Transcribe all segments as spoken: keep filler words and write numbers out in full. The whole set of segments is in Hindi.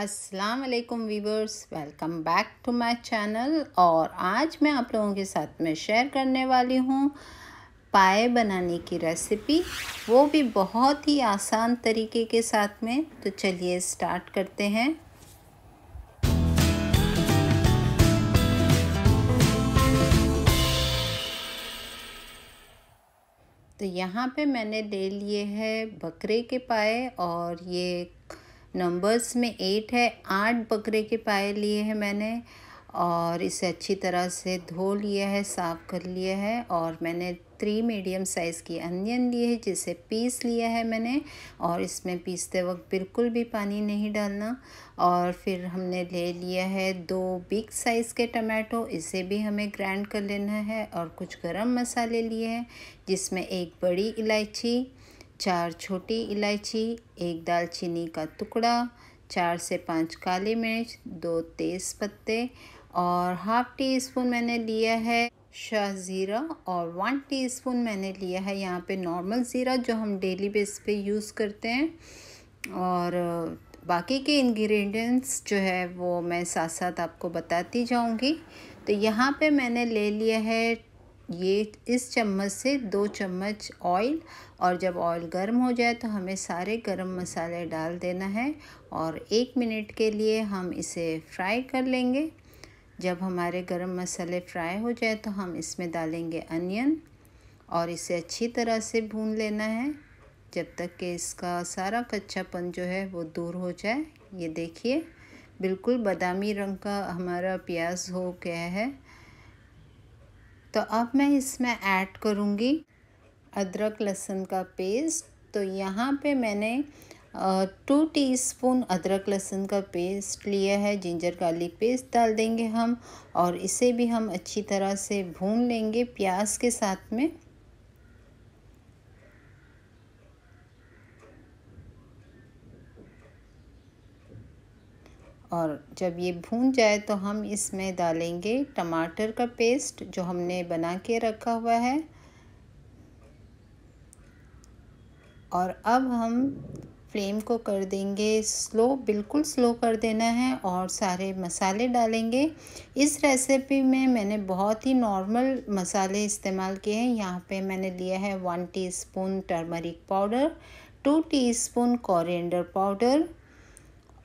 अस्सलाम वालेकुम viewers, welcome back to my channel. और आज मैं आप लोगों के साथ में शेयर करने वाली हूँ पाए बनाने की रेसिपी, वो भी बहुत ही आसान तरीके के साथ में। तो चलिए स्टार्ट करते हैं। तो यहाँ पे मैंने ले लिए है बकरे के पाए, और ये नंबर्स में एट है। आठ बकरे के पाए लिए हैं मैंने, और इसे अच्छी तरह से धो लिया है, साफ़ कर लिया है। और मैंने थ्री मीडियम साइज़ की अनियन लिए है जिसे पीस लिया है मैंने, और इसमें पीसते वक्त बिल्कुल भी पानी नहीं डालना। और फिर हमने ले लिया है दो बिग साइज़ के टमाटो, इसे भी हमें ग्राइंड कर लेना है। और कुछ गरम मसाले लिए हैं जिसमें एक बड़ी इलायची, चार छोटी इलायची, एक दालचीनी का टुकड़ा, चार से पाँच काली मिर्च, दो तेज़ पत्ते, और हाफ़ टी स्पून मैंने लिया है शाह ज़ीरा, और वन टी स्पून मैंने लिया है यहाँ पे नॉर्मल ज़ीरा जो हम डेली बेस पे यूज़ करते हैं। और बाकी के इंग्रेडिएंट्स जो है वो मैं साथ साथ आपको बताती जाऊँगी। तो यहाँ पे मैंने ले लिया है ये इस चम्मच से दो चम्मच ऑयल, और जब ऑयल गर्म हो जाए तो हमें सारे गरम मसाले डाल देना है, और एक मिनट के लिए हम इसे फ्राई कर लेंगे। जब हमारे गरम मसाले फ्राई हो जाए तो हम इसमें डालेंगे अनियन, और इसे अच्छी तरह से भून लेना है जब तक कि इसका सारा कच्चापन जो है वो दूर हो जाए। ये देखिए बिल्कुल बादामी रंग का हमारा प्याज हो गया है। तो अब मैं इसमें ऐड करूँगी अदरक लहसुन का पेस्ट। तो यहाँ पे मैंने टू टीस्पून अदरक लहसुन का पेस्ट लिया है, जिंजर गार्लिक पेस्ट डाल देंगे हम, और इसे भी हम अच्छी तरह से भून लेंगे प्याज के साथ में। और जब ये भून जाए तो हम इसमें डालेंगे टमाटर का पेस्ट जो हमने बना के रखा हुआ है। और अब हम फ्लेम को कर देंगे स्लो, बिल्कुल स्लो कर देना है, और सारे मसाले डालेंगे। इस रेसिपी में मैंने बहुत ही नॉर्मल मसाले इस्तेमाल किए हैं। यहाँ पे मैंने लिया है one teaspoon turmeric powder, two teaspoon coriander powder,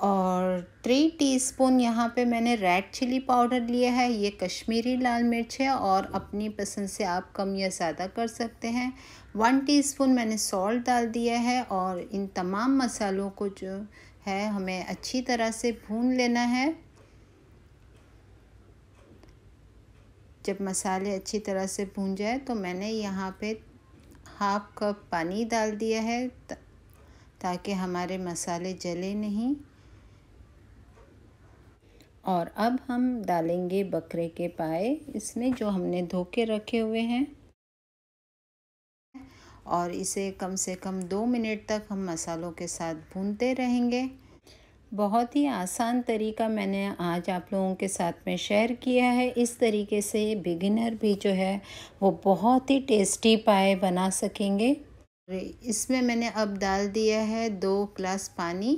और थ्री टीस्पून यहाँ पे मैंने रेड चिली पाउडर लिया है। ये कश्मीरी लाल मिर्च है, और अपनी पसंद से आप कम या ज़्यादा कर सकते हैं। वन टीस्पून मैंने सॉल्ट डाल दिया है, और इन तमाम मसालों को जो है हमें अच्छी तरह से भून लेना है। जब मसाले अच्छी तरह से भून जाए तो मैंने यहाँ पे हाफ कप पानी डाल दिया है ताकि हमारे मसाले जले नहीं। और अब हम डालेंगे बकरे के पाए इसमें जो हमने धो के रखे हुए हैं, और इसे कम से कम दो मिनट तक हम मसालों के साथ भूनते रहेंगे। बहुत ही आसान तरीका मैंने आज आप लोगों के साथ में शेयर किया है। इस तरीके से बिगिनर भी जो है वो बहुत ही टेस्टी पाए बना सकेंगे। इसमें मैंने अब डाल दिया है दो ग्लास पानी।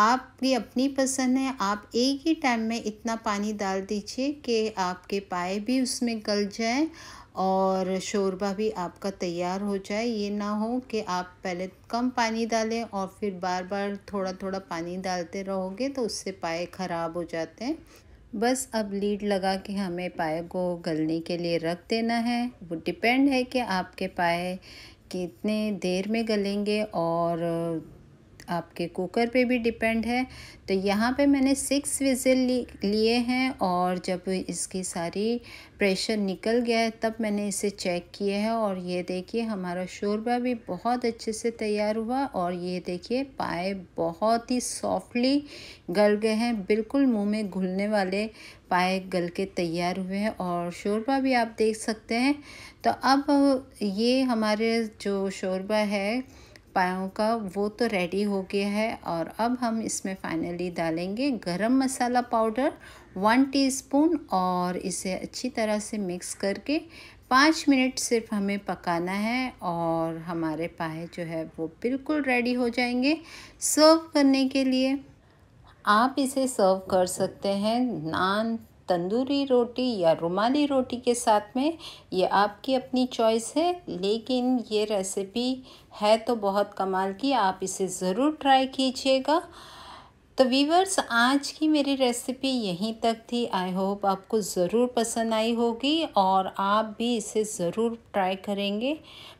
आपकी अपनी पसंद है, आप एक ही टाइम में इतना पानी डाल दीजिए कि आपके पाए भी उसमें गल जाए और शोरबा भी आपका तैयार हो जाए। ये ना हो कि आप पहले कम पानी डालें और फिर बार बार थोड़ा थोड़ा पानी डालते रहोगे तो उससे पाए ख़राब हो जाते हैं। बस अब लीड लगा के हमें पाए को गलने के लिए रख देना है। वो डिपेंड है कि आपके पाए कितने देर में गलेंगे, और आपके कुकर पे भी डिपेंड है। तो यहाँ पे मैंने सिक्स विजिल लिए हैं, और जब इसकी सारी प्रेशर निकल गया है तब मैंने इसे चेक किया है। और ये देखिए हमारा शोरबा भी बहुत अच्छे से तैयार हुआ, और ये देखिए पाए बहुत ही सॉफ्टली गल गए हैं, बिल्कुल मुंह में घुलने वाले पाए गल के तैयार हुए हैं, और शोरबा भी आप देख सकते हैं। तो अब ये हमारे जो शोरबा है पायों का वो तो रेडी हो गया है, और अब हम इसमें फाइनली डालेंगे गरम मसाला पाउडर वन टीस्पून, और इसे अच्छी तरह से मिक्स करके पाँच मिनट सिर्फ हमें पकाना है, और हमारे पाए जो है वो बिल्कुल रेडी हो जाएंगे सर्व करने के लिए। आप इसे सर्व कर सकते हैं नान, तंदूरी रोटी या रुमाली रोटी के साथ में, ये आपकी अपनी चॉइस है। लेकिन ये रेसिपी है तो बहुत कमाल की, आप इसे ज़रूर ट्राई कीजिएगा। तो वीवर्स, आज की मेरी रेसिपी यहीं तक थी। आई होप आपको ज़रूर पसंद आई होगी और आप भी इसे ज़रूर ट्राई करेंगे।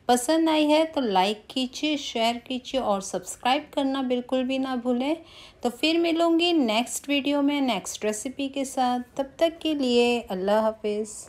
पसंद आई है तो लाइक कीजिए, शेयर कीजिए और सब्सक्राइब करना बिल्कुल भी ना भूलें। तो फिर मिलूँगी नेक्स्ट वीडियो में नेक्स्ट रेसिपी के साथ। तब तक के लिए अल्लाह हाफिज़।